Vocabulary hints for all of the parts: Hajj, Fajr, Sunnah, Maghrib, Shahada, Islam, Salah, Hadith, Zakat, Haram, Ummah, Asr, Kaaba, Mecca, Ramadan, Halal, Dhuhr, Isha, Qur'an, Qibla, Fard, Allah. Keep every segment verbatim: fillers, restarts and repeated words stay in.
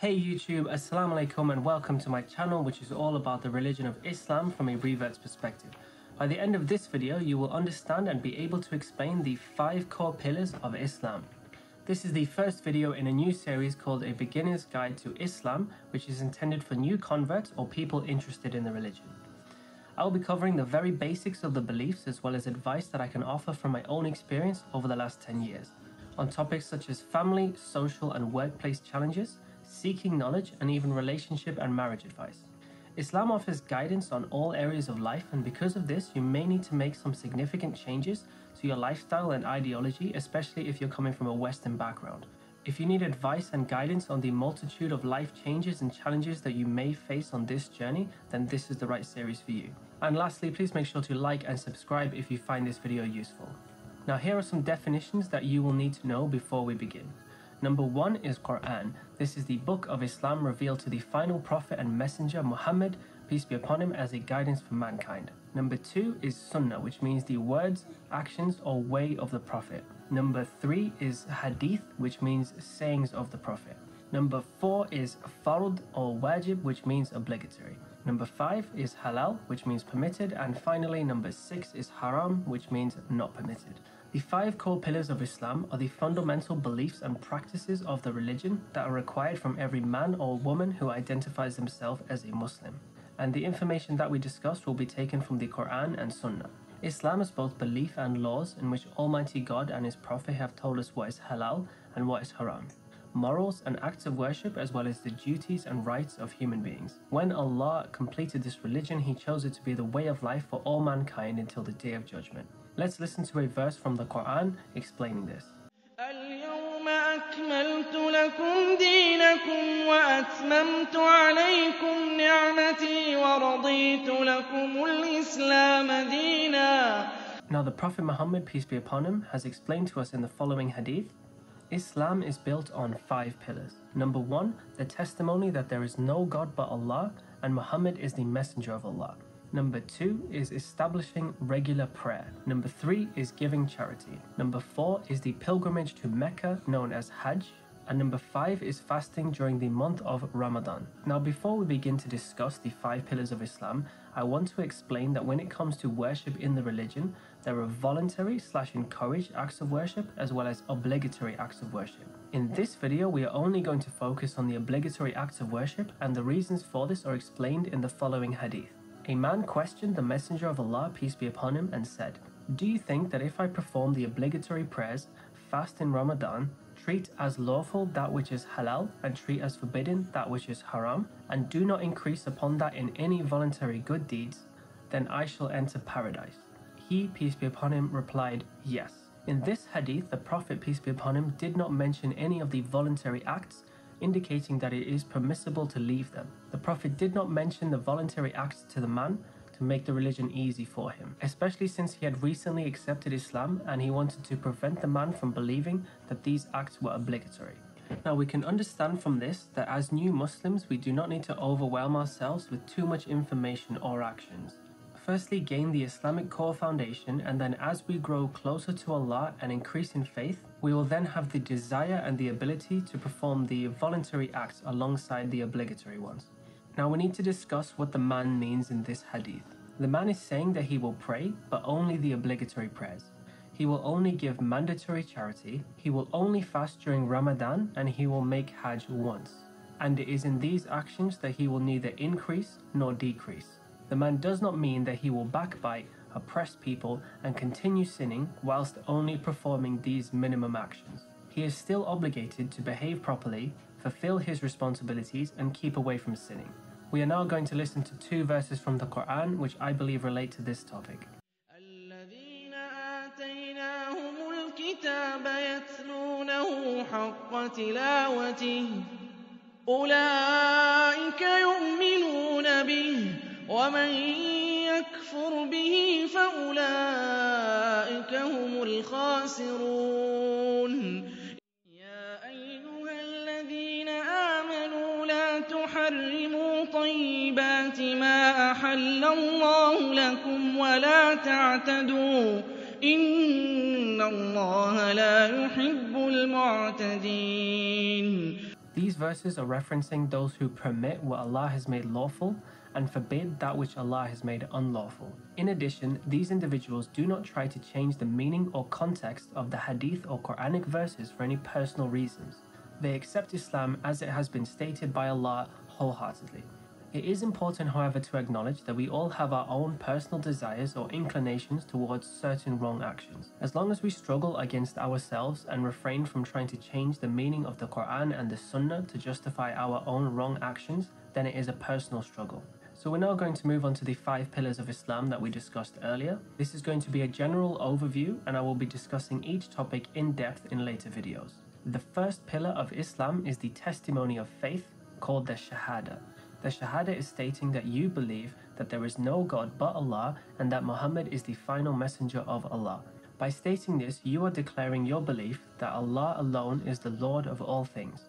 Hey YouTube, Assalamu Alaikum and welcome to my channel, which is all about the religion of Islam from a revert's perspective. By the end of this video, you will understand and be able to explain the five core pillars of Islam. This is the first video in a new series called A Beginner's Guide to Islam, which is intended for new converts or people interested in the religion. I will be covering the very basics of the beliefs as well as advice that I can offer from my own experience over the last ten years. On topics such as family, social and workplace challenges, seeking knowledge and even relationship and marriage advice. Islam offers guidance on all areas of life, and because of this you may need to make some significant changes to your lifestyle and ideology, especially if you're coming from a Western background. If you need advice and guidance on the multitude of life changes and challenges that you may face on this journey, then this is the right series for you. And lastly, please make sure to like and subscribe if you find this video useful. Now here are some definitions that you will need to know before we begin. Number one is Qur'an. This is the book of Islam revealed to the final prophet and messenger Muhammad, peace be upon him, as a guidance for mankind. Number two is Sunnah, which means the words, actions or way of the prophet. Number three is Hadith, which means sayings of the prophet. Number four is Fard or Wajib, which means obligatory. Number five is Halal, which means permitted. And finally, number six is Haram, which means not permitted. The five core pillars of Islam are the fundamental beliefs and practices of the religion that are required from every man or woman who identifies themselves as a Muslim. And the information that we discussed will be taken from the Qur'an and Sunnah. Islam is both belief and laws in which Almighty God and His Prophet have told us what is halal and what is haram. Morals and acts of worship, as well as the duties and rights of human beings. When Allah completed this religion, He chose it to be the way of life for all mankind until the Day of Judgment. Let's listen to a verse from the Qur'an explaining this. اليوم أكملت لكم دينكم وأتممت عليكم نعمتي ورضيت لكم الإسلام دينا. Now the Prophet Muhammad, peace be upon him, has explained to us in the following hadith, Islam is built on five pillars. Number one, the testimony that there is no God but Allah and Muhammad is the messenger of Allah. Number two is establishing regular prayer. Number three is giving charity. Number four is the pilgrimage to Mecca, known as Hajj. And number five is fasting during the month of Ramadan. Now before we begin to discuss the five pillars of Islam, I want to explain that when it comes to worship in the religion, there are voluntary slash encouraged acts of worship as well as obligatory acts of worship. In this video, we are only going to focus on the obligatory acts of worship, and the reasons for this are explained in the following hadith. A man questioned the messenger of Allah, peace be upon him, and said, "Do you think that if I perform the obligatory prayers, fast in Ramadan, treat as lawful that which is halal and treat as forbidden that which is haram, and do not increase upon that in any voluntary good deeds, then I shall enter paradise?" He, peace be upon him, replied, "Yes." In this hadith, the Prophet, peace be upon him, did not mention any of the voluntary acts, indicating that it is permissible to leave them. The Prophet did not mention the voluntary acts to the man to make the religion easy for him, especially since he had recently accepted Islam and he wanted to prevent the man from believing that these acts were obligatory. Now we can understand from this that as new Muslims we do not need to overwhelm ourselves with too much information or actions. Firstly, gain the Islamic core foundation, and then as we grow closer to Allah and increase in faith, we will then have the desire and the ability to perform the voluntary acts alongside the obligatory ones. Now we need to discuss what the man means in this hadith. The man is saying that he will pray, but only the obligatory prayers. He will only give mandatory charity, he will only fast during Ramadan, and he will make Hajj once. And it is in these actions that he will neither increase nor decrease. The man does not mean that he will backbite, oppress people, and continue sinning whilst only performing these minimum actions. He is still obligated to behave properly, fulfill his responsibilities, and keep away from sinning. We are now going to listen to two verses from the Qur'an which I believe relate to this topic. وَمَنْ يَكْفُرْ بِهِ فَأُولَٰئِكَ هُمُ الْخَاسِرُونَ يَا أَيُّهَا الَّذِينَ آمَنُوا لَا تُحَرِّمُوا طَيِّبَاتِ مَا أَحَلَّ اللَّهُ لَكُمْ وَلَا تَعْتَدُوا إِنَّ اللَّهَ لَا يُحِبُّ الْمُعْتَدِينَ These verses are referencing those who permit what Allah has made lawful and forbid that which Allah has made unlawful. In addition, these individuals do not try to change the meaning or context of the Hadith or Quranic verses for any personal reasons. They accept Islam as it has been stated by Allah wholeheartedly. It is important, however, to acknowledge that we all have our own personal desires or inclinations towards certain wrong actions. As long as we struggle against ourselves and refrain from trying to change the meaning of the Quran and the Sunnah to justify our own wrong actions, then it is a personal struggle. So we're now going to move on to the five pillars of Islam that we discussed earlier. This is going to be a general overview, and I will be discussing each topic in depth in later videos. The first pillar of Islam is the testimony of faith, called the Shahada. The Shahada is stating that you believe that there is no God but Allah and that Muhammad is the final messenger of Allah. By stating this, you are declaring your belief that Allah alone is the Lord of all things.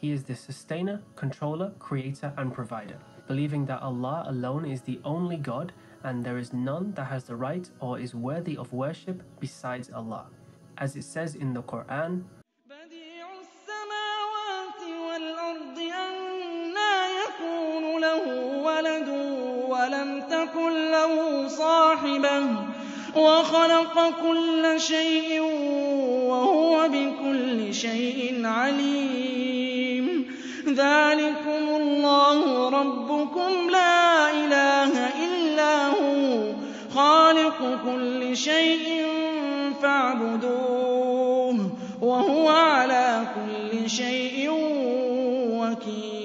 He is the sustainer, controller, creator, and provider. Believing that Allah alone is the only God and there is none that has the right or is worthy of worship besides Allah. As it says in the Quran, وخلق كل شيء وهو بكل شيء عليم ذلكم الله ربكم لا إله إلا هو خالق كل شيء فاعبدوه وهو على كل شيء وكيل.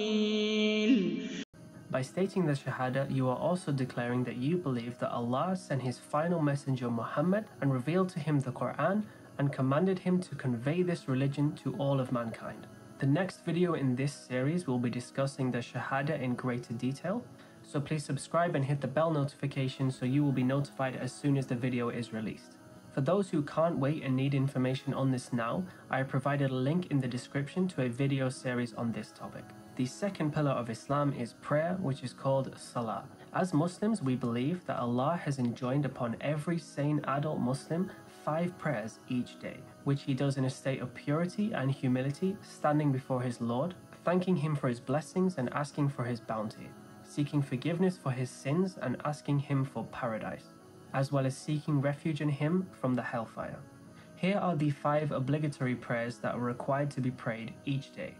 By stating the Shahada, you are also declaring that you believe that Allah sent his final messenger Muhammad and revealed to him the Quran and commanded him to convey this religion to all of mankind. The next video in this series will be discussing the Shahada in greater detail, so please subscribe and hit the bell notification so you will be notified as soon as the video is released. For those who can't wait and need information on this now, I provided a link in the description to a video series on this topic. The second pillar of Islam is prayer, which is called Salah. As Muslims, we believe that Allah has enjoined upon every sane adult Muslim five prayers each day, which he does in a state of purity and humility, standing before his Lord, thanking him for his blessings and asking for his bounty, seeking forgiveness for his sins and asking him for paradise, as well as seeking refuge in him from the hellfire. Here are the five obligatory prayers that are required to be prayed each day.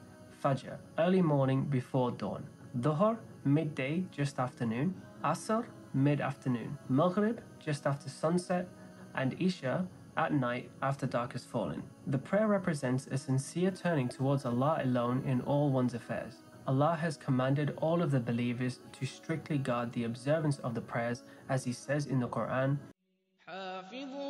Fajr, early morning before dawn. Dhuhr, midday, just afternoon. Asr, mid-afternoon. Maghrib, just after sunset. And Isha, at night, after dark has fallen. The prayer represents a sincere turning towards Allah alone in all one's affairs. Allah has commanded all of the believers to strictly guard the observance of the prayers, as he says in the Quran, فَأَقِيمُوا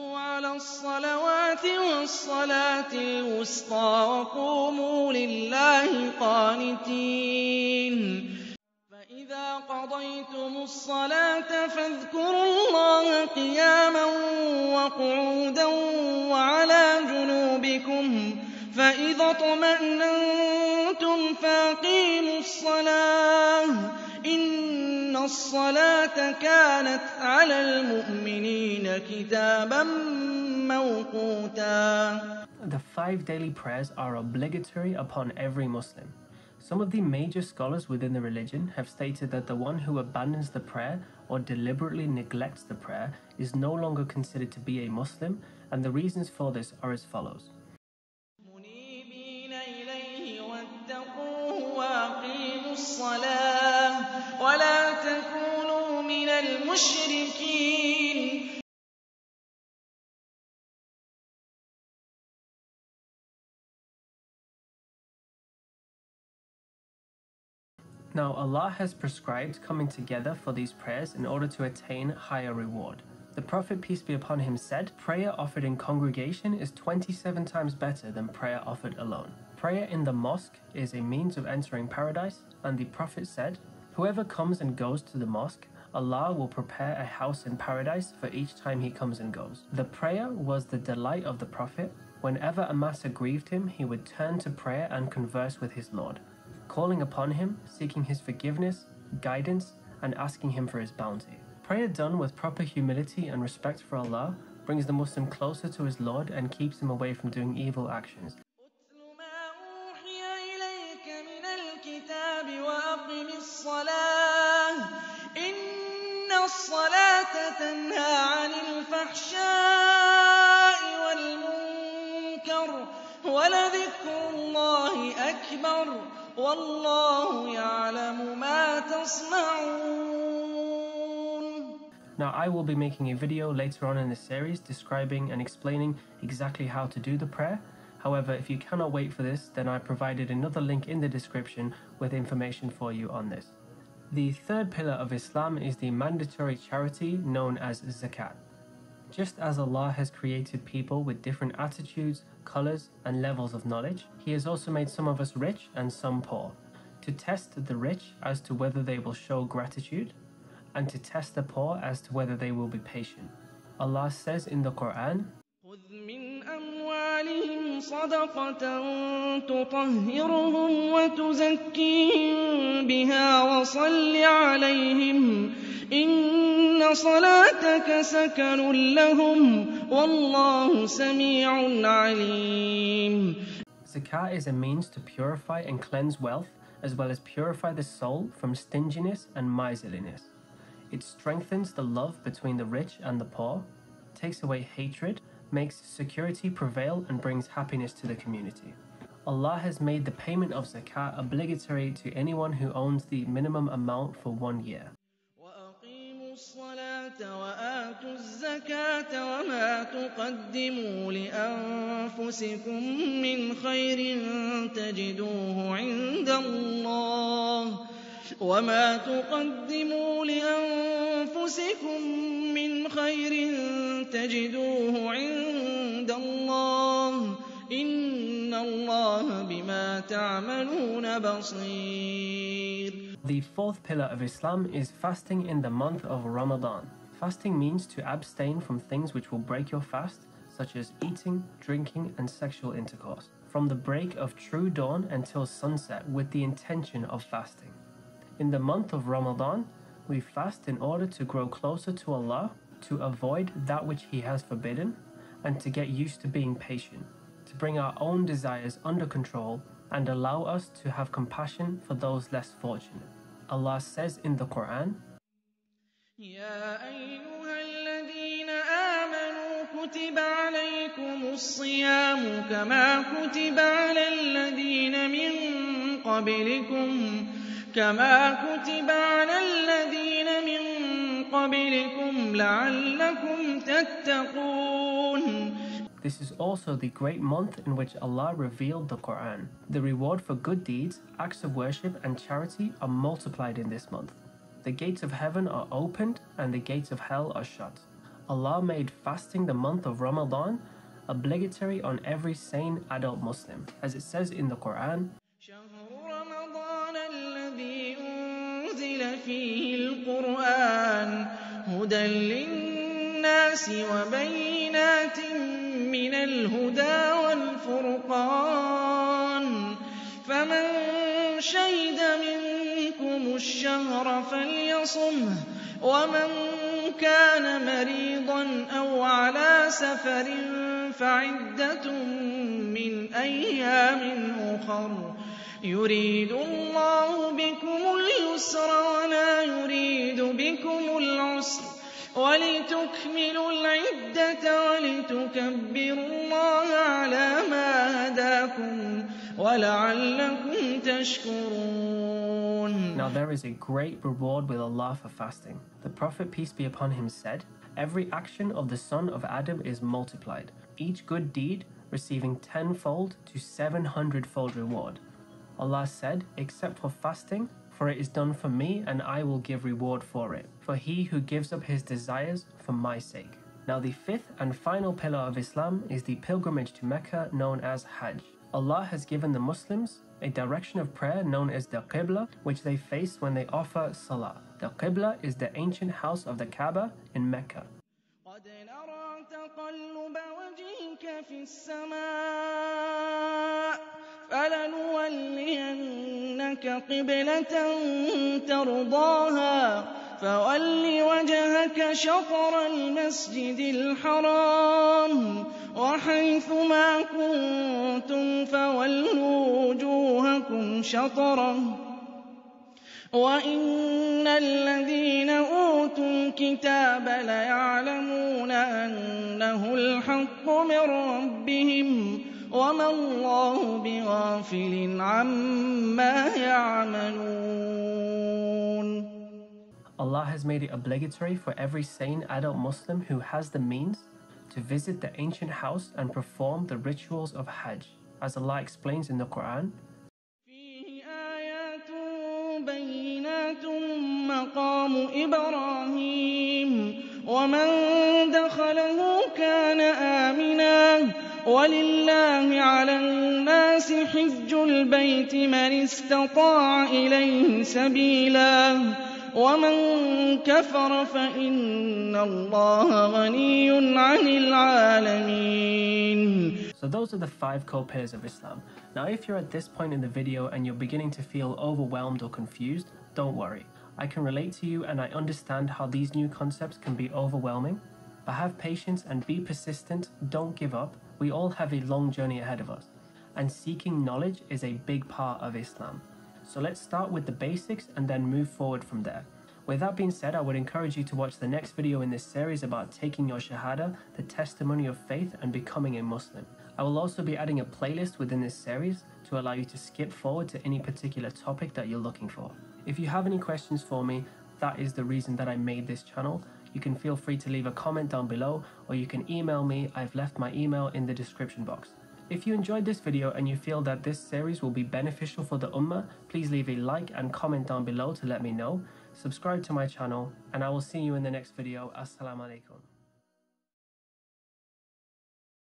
الصَّلَاةَ إِنَّ الصَّلَاةَ كَانَتْ عَلَى الْمُؤْمِنِينَ كِتَابًا مَّوْقُوتًا. The five daily prayers are obligatory upon every Muslim. Some of the major scholars within the religion have stated that the one who abandons the prayer or deliberately neglects the prayer is no longer considered to be a Muslim, and the reasons for this are as follows. ولا تكونوا من المشركين. Now Allah has prescribed coming together for these prayers in order to attain higher reward. The Prophet, peace be upon him, said, "Prayer offered in congregation is twenty-seven times better than prayer offered alone." Prayer in the mosque is a means of entering paradise, and the Prophet said, "Whoever comes and goes to the mosque, Allah will prepare a house in paradise for each time he comes and goes." The prayer was the delight of the Prophet. Whenever a matter grieved him, he would turn to prayer and converse with his Lord, calling upon him, seeking his forgiveness, guidance, and asking him for his bounty. Prayer done with proper humility and respect for Allah brings the Muslim closer to his Lord and keeps him away from doing evil actions. والفحشاء والمنكر ولذكر الله أكبر والله يعلم ما تصنعون. Now I will be making a video later on in the series describing and explaining exactly how to do the prayer. However, if you cannot wait for this, then I provided another link in the description with information for you on this. The third pillar of Islam is the mandatory charity known as zakat. Just as Allah has created people with different attitudes, colors, and levels of knowledge, He has also made some of us rich and some poor, to test the rich as to whether they will show gratitude, and to test the poor as to whether they will be patient. Allah says in the Qur'an, صدقة تطهرهم وتزكيهم بها وصل عليهم إن صلاتك سكن لهم والله سميع عليم. Zakat is a means to purify and cleanse wealth as well as purify the soul from stinginess and miserliness. It strengthens the love between the rich and the poor, takes away hatred, makes security prevail and brings happiness to the community. Allah has made the payment of zakat obligatory to anyone who owns the minimum amount for one year. وَمَا تُقَدِّمُوا لِأَنفُسِكُم مِّنْ خَيْرٍ تَجِدُوهُ عِندَ اللَّهِ إِنَّ اللَّهَ بِمَا تَعْمَلُونَ بَصِيرٌ. The fourth pillar of Islam is fasting in the month of Ramadan. Fasting means to abstain from things which will break your fast, such as eating, drinking, and sexual intercourse, from the break of true dawn until sunset with the intention of fasting. In the month of Ramadan, we fast in order to grow closer to Allah, to avoid that which He has forbidden, and to get used to being patient, to bring our own desires under control and allow us to have compassion for those less fortunate. Allah says in the Qur'an, Ya ayyuhalladheena amanu kutiba alaykumus siyamu kama kutiba alalladheena min qablikum كما كتب على الذين من قبلكم لعلكم تتقون. This is also the great month in which Allah revealed the Quran. The reward for good deeds, acts of worship and charity are multiplied in this month. The gates of heaven are opened and the gates of hell are shut. Allah made fasting the month of Ramadan obligatory on every sane adult Muslim, as it says in the Quran. فيه القرآن هدى للناس وبينات من الهدى والفرقان فمن شهد منكم الشهر فليصمه ومن كان مريضا أو على سفر فعدة من أيام أخر يريد الله بكم اليسر ولا يريد بكم العسر ولتكملوا العدة ولتكبروا الله على ما هداكم ولعلكم تشكرون. Now there is a great reward with Allah for fasting. The Prophet, peace be upon him, said, every action of the son of Adam is multiplied, each good deed receiving tenfold to seven hundredfold reward. Allah said, except for fasting, for it is done for me and I will give reward for it, for he who gives up his desires for my sake. Now the fifth and final pillar of Islam is the pilgrimage to Mecca known as Hajj. Allah has given the Muslims a direction of prayer known as the Qibla, which they face when they offer Salah. The Qibla is the ancient house of the Kaaba in Mecca. فلنولينك قبلة ترضاها فول وجهك شطر المسجد الحرام وحيث ما كنتم فولوا وجوهكم شطره وَإِنَّ الَّذِينَ أُوتُوا الْكِتَابَ لَيَعْلَمُونَ أَنَّهُ الْحَقُّ مِنْ رَبِّهِمْ وَمَا اللَّهُ بِغَافِلٍ عَمَّا يَعْمَلُونَ. Allah has made it obligatory for every sane adult Muslim who has the means to visit the ancient house and perform the rituals of Hajj, as Allah explains in the Qur'an. وَلِلَّهِ عَلَى النَّاسِ حِجُّ الْبَيْتِ مَنِ اسْتَطَاعَ إِلَيْهِ سَبِيلًا وَمَنْ كَفَرَ فَإِنَّ اللَّهَ غَنِيٌّ عَنِ الْعَالَمِينَ. So those are the five core pillars of Islam. Now if you're at this point in the video and you're beginning to feel overwhelmed or confused, don't worry. I can relate to you and I understand how these new concepts can be overwhelming. But have patience and be persistent, don't give up. We all have a long journey ahead of us, and seeking knowledge is a big part of Islam. So let's start with the basics and then move forward from there. With that being said, I would encourage you to watch the next video in this series about taking your Shahada, the testimony of faith, and becoming a Muslim. I will also be adding a playlist within this series to allow you to skip forward to any particular topic that you're looking for. If you have any questions for me, that is the reason that I made this channel. You can feel free to leave a comment down below, or you can email me. I've left my email in the description box. If you enjoyed this video and you feel that this series will be beneficial for the Ummah, please leave a like and comment down below to let me know. Subscribe to my channel, and I will see you in the next video. Assalamu alaikum.